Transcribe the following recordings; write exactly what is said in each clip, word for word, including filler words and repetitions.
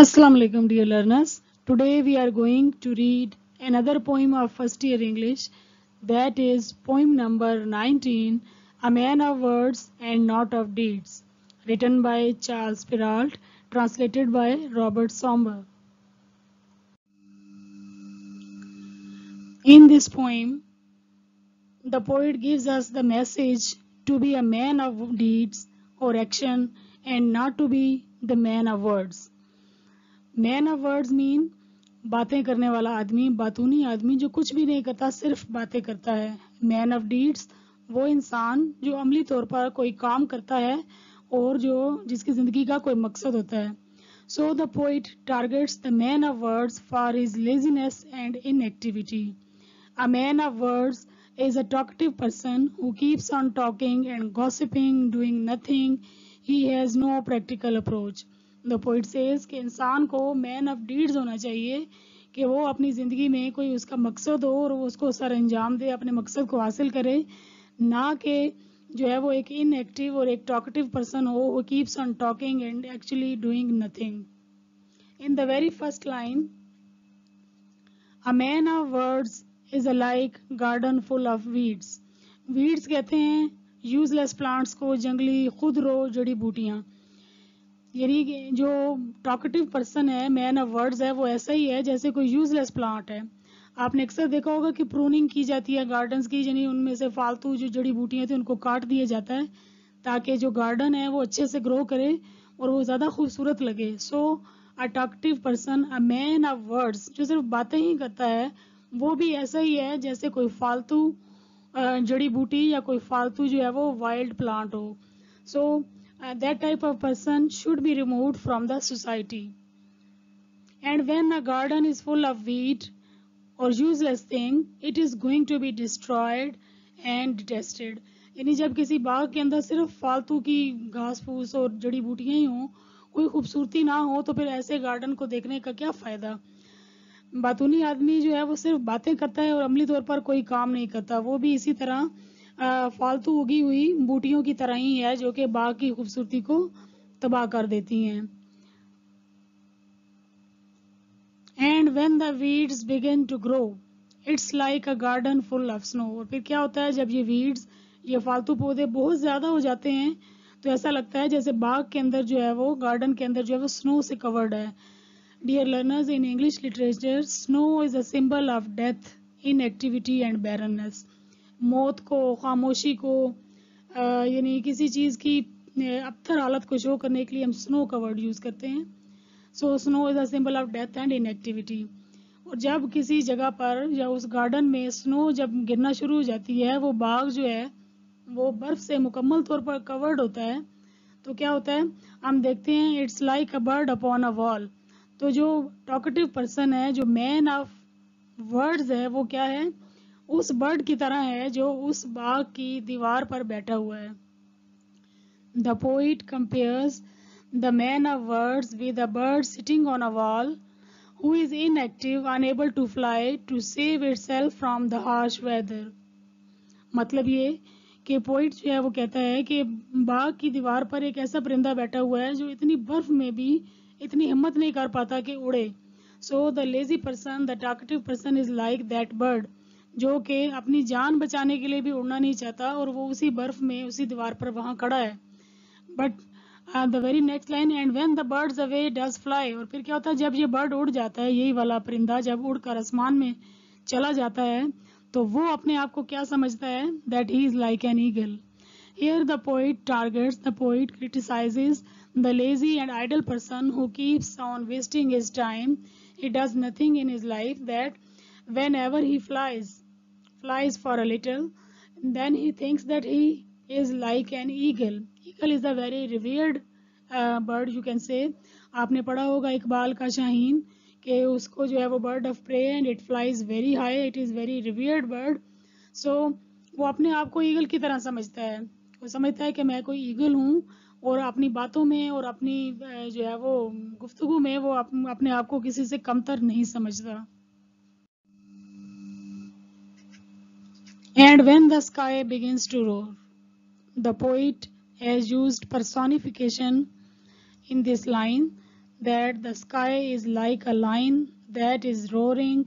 Assalamu alaikum dear learners. Today we are going to read another poem of first year English, that is poem number nineteen, A Man of Words and Not of Deeds, written by Charles Perrault, translated by Robert Somber. In this poem the poet gives us the message to be a man of deeds or action and not to be the man of words. Man of words mean बातें करने वाला आदमी, बातूनी आदमी जो कुछ भी नहीं करता, सिर्फ बातें करता है. मैन ऑफ डीड्स वो इंसान जो अमली तौर पर कोई काम करता है और जो जिसकी जिंदगी का कोई मकसद होता है. So the poet targets the man of words for his laziness and inactivity. A man of words is a talkative person who keeps on talking and gossiping, doing nothing. He has no practical approach. The poet says कि इंसान को man of deeds होना चाहिए, कि वो अपनी ज़िंदगी में कोई उसका मकसद हो और वो उसको सर अंजाम दे, अपने मकसद को हासिल करे, ना कि जो है वो एक इनएक्टिव और एक टॉकटिव पर्सन हो वो keeps on talking and actually doing nothing. In the very first line, a man of words is a like garden full of weeds. Weeds कहते हैं यूजलेस प्लांट्स को, जंगली खुद रो जड़ी बूटियाँ. यानी जो टॉकेटिव पर्सन है, मैन ऑफ वर्ड्स है, वो ऐसा ही है जैसे कोई यूजलेस प्लांट है. आपने अक्सर देखा होगा कि प्रूनिंग की जाती है गार्डन्स की, यानी उनमें से फालतू जो जड़ी बूटियाँ थी उनको काट दिया जाता है ताकि जो गार्डन है वो अच्छे से ग्रो करे और वो ज़्यादा खूबसूरत लगे. So a talkative person, a man of words, जो सिर्फ बातें ही करता है, वो भी ऐसा ही है जैसे कोई फालतू जड़ी बूटी या कोई फालतू जो है वो वाइल्ड प्लांट हो. सो Uh, that type of person should be removed from the society. And when a garden is full of weed or useless thing, it is going to be destroyed and detested. यानी जब किसी बाग के अंदर सिर्फ फालतू की घास फूस और जड़ी बूटियाँ ही हों, कोई खूबसूरती ना हो, तो फिर ऐसे गार्डन को देखने का क्या फ़ायदा. बातूनी आदमी जो है वो सिर्फ बातें करता है और अमली तौर पर कोई काम नहीं करता. वो भी इसी तरह फालतू उगी हुई बूटियों की तरह ही है जो कि बाग की खूबसूरती को तबाह कर देती हैं. And when the weeds begin to grow it's like a garden full of snow. और फिर क्या होता है, जब ये वीड्स, ये फालतू पौधे बहुत ज्यादा हो जाते हैं तो ऐसा लगता है जैसे बाग के अंदर जो है वो, गार्डन के अंदर जो है वो स्नो से कवर्ड है. Dear learners, in English literature snow is a symbol of death, inactivity and barrenness. मौत को, खामोशी को, यानी किसी चीज़ की अबतर हालत को शो करने के लिए हम स्नो का वर्ड यूज़ करते हैं. So snow is a symbol of death and inactivity. और जब किसी जगह पर या उस गार्डन में स्नो जब गिरना शुरू हो जाती है, वो बाग जो है वो बर्फ़ से मुकम्मल तौर पर कवर्ड होता है, तो क्या होता है, हम देखते हैं it's like a bird upon a wall. तो जो टॉकेटिव पर्सन है, जो मैन ऑफ वर्ड्स है, वो क्या है, उस बर्ड की तरह है जो उस बाग की दीवार पर बैठा हुआ है. The poet compares the man of words with a bird sitting on a wall who is inactive, unable to fly to save itself from the harsh weather. मतलब ये कि पोइट जो है वो कहता है कि बाग की दीवार पर एक ऐसा परिंदा बैठा हुआ है जो इतनी बर्फ में भी इतनी हिम्मत नहीं कर पाता कि उड़े. So the lazy person, the talkative person is like that bird, जो कि अपनी जान बचाने के लिए भी उड़ना नहीं चाहता और वो उसी बर्फ में उसी दीवार पर वहाँ खड़ा है. But the very next line, and when the birds away does fly. और फिर क्या होता है, जब ये बर्ड उड़ जाता है, यही वाला परिंदा जब उड़कर आसमान में चला जाता है, तो वो अपने आप को क्या समझता है, that he is like an eagle. Here the poet targets, the poet criticizes the lazy and idle person who keeps on wasting his time, he does nothing in his life, that whenever he flies flies for a little, then he thinks that he is like an eagle. Eagle is a very revered uh, bird, you can say. आपने पढ़ा होगा इकबाल का शाहीन, के उसको जो है वो bird of prey and it flies very high, it is very revered bird. So वो अपने आप को eagle की तरह समझता है. वो समझता है कि मैं कोई eagle हूँ और अपनी बातों में और अपनी जो है वो गुफ्तगू में वो अपने आप को किसी से कमतर नहीं समझता. And when the sky begins to roar, the poet has used personification in this line that the sky is like a lion that is roaring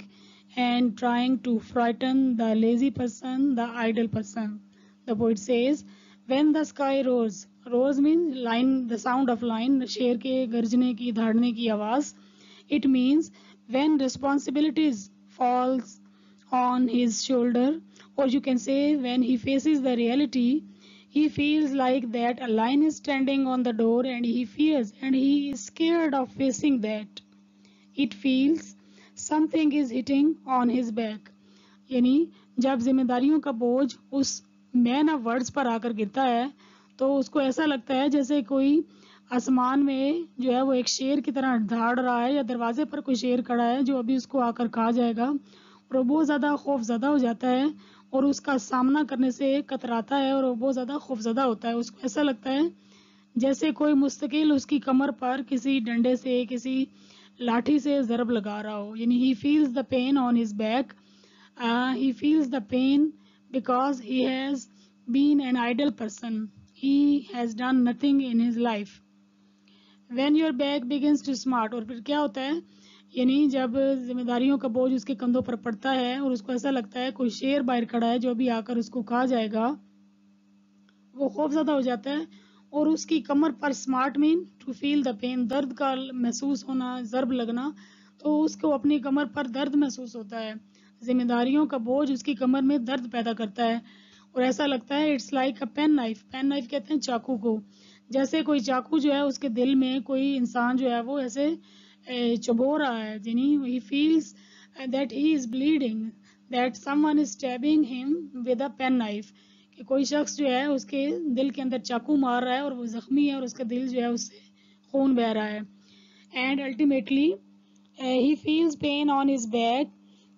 and trying to frighten the lazy person, the idle person. The poet says, when the sky roars, roars means lion, the sound of lion, शेर के गर्जने की, दहाड़ने की आवाज. It means when responsibilities falls on his shoulder, or you can say when he faces the reality, he feels like that a lion is standing on the door, and he fears and he is scared of facing that. It feels something is hitting on his back. यानी जब जिम्मेदारियों का बोझ उस man of words पर आकर गिरता है तो उसको ऐसा लगता है जैसे कोई आसमान में जो है वो एक शेर की तरह दहाड़ रहा है, या दरवाजे पर कोई शेर खड़ा है जो अभी उसको आकर खा जाएगा, और वो बहुत ज़्यादा खौफज़दा हो जाता है और उसका सामना करने से कतराता है और वो बहुत ज़्यादा खौफज़दा होता है. उसको ऐसा लगता है जैसे कोई मुस्तकिल उसकी कमर पर किसी डंडे से, किसी लाठी से ज़रब लगा रहा हो. यानी he feels the pain on his back, he feels the pain because he has been an idle person, he has done nothing in his life. When your back begins to smart, और फिर क्या होता है, यानी जब जिम्मेदारियों का बोझ उसके कंधों पर पड़ता है और उसको ऐसा लगता है कोई शेर बाहर खड़ा है जो अभी आकर उसको खा जाएगा, वो खौफज़दा हो जाता है. और उसकी कमर पर smart mean to feel the pain, दर्द का महसूस होना, ज़रब लगना, तो उसको अपनी कमर पर दर्द महसूस होता है. जिम्मेदारियों का बोझ उसकी कमर में दर्द पैदा करता है और ऐसा लगता है it's like a pen knife, pen knife कहते हैं चाकू को, जैसे कोई चाकू जो है उसके दिल में कोई इंसान जो है वो ऐसे चबो रहा है. यानी he feels that he is bleeding, that someone is stabbing him with a pen knife, कि कोई शख्स जो है उसके दिल के अंदर चाकू मार रहा है और वो जख्मी है और उसका दिल जो है उससे खून बह रहा है. And ultimately he feels pain on his back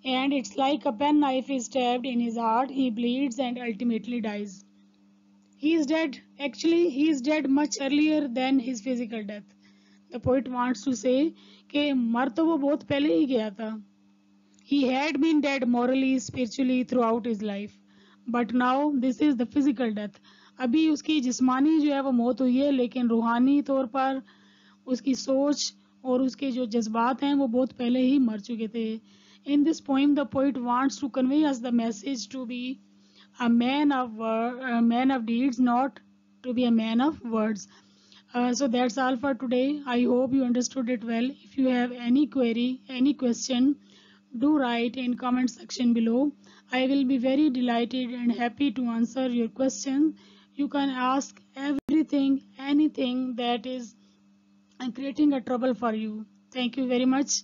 and it's like a pen knife is stabbed in his heart, he bleeds and ultimately dies. He is dead. Actually, he is dead much earlier than his physical death. The poet wants to say कि मर तो वो बहुत पहले ही गया था. He had been dead morally, spiritually throughout his life, but now this is the physical death. अभी उसकी जिस्मानी जो है वो मौत हुई है, लेकिन रूहानी तौर पर उसकी सोच और उसके जो जज्बात हैं वो बहुत पहले ही मर चुके थे. In this poem, the poet wants to convey us the message to be a man of word, a man of deeds, not to be a man of words. Uh, so that's all for today. I hope you understood it well. If you have any query, any question, do write in comment section below. I will be very delighted and happy to answer your question. You can ask everything, anything that is creating a trouble for you. Thank you very much.